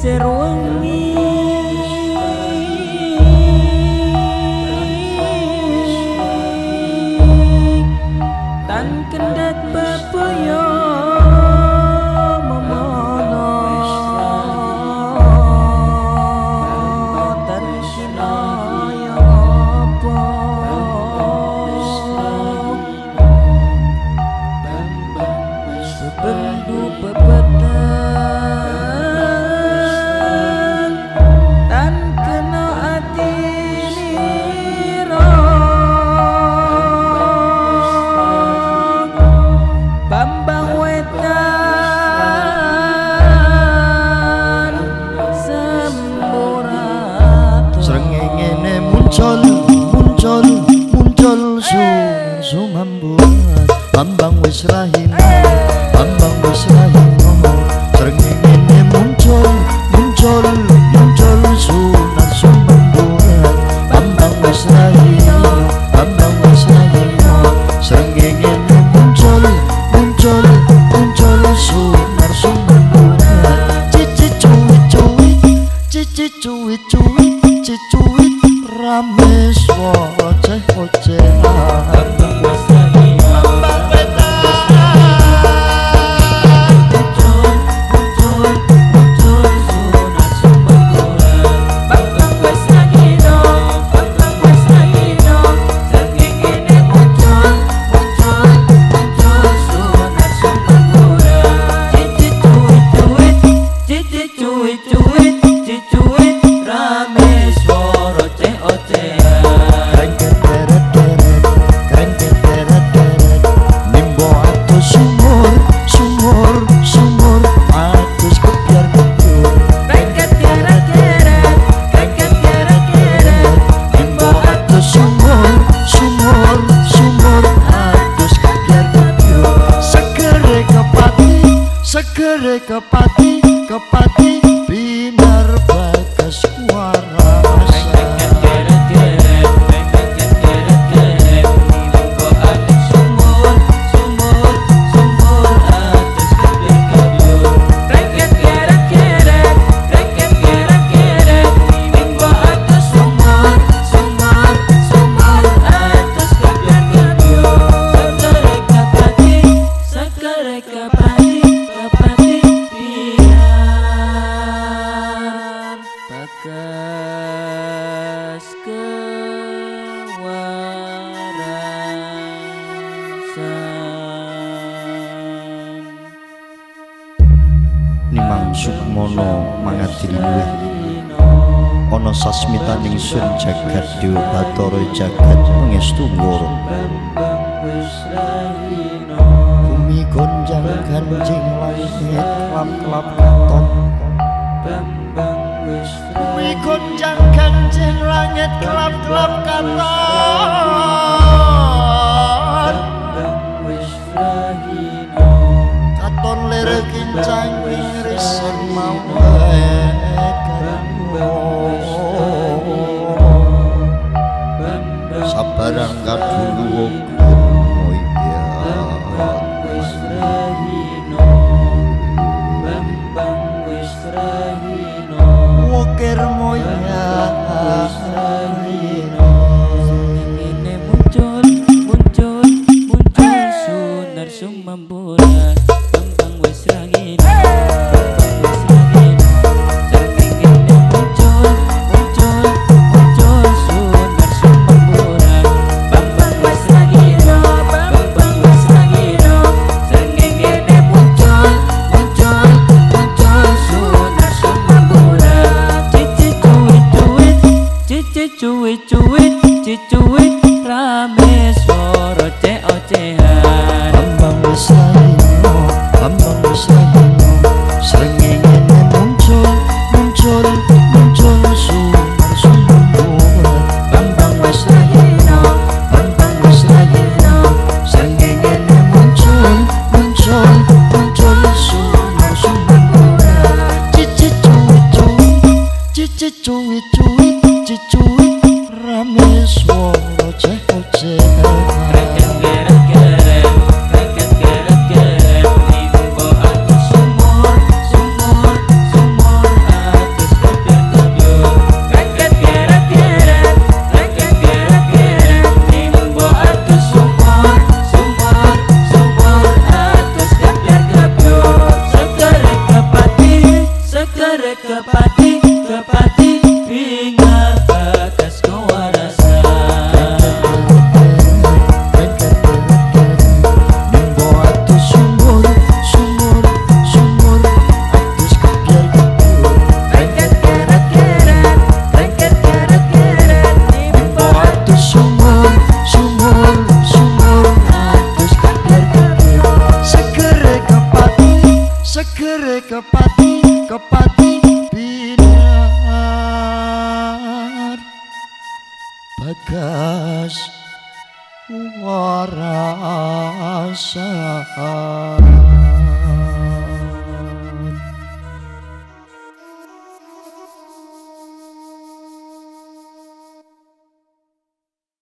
Pasir Wangi. Tan kendat pepoyo memono tan kinoyo po bendu bebatan. Muncul sumambung Bambang wis rahim Srengenge muncul sunan sumambung Bambang wis rahim Srengenge muncul sunan sumambung cici cuwi rame oceh-ocehan Kepati binar bagas suara sumur atas Nimang Sukmono mangati luwih ana sasmitaning sun jagat dewa batara jagat pangestu ngoro bumi gonjang ganjing langit klap-klap katon bumi gonjang ganjing langit klap-klap katon katon lere kincang ingrisan mawek sabarang kadulung muncul sunar sumambura Bambang wis rahim. Kepat binar bagas warasa.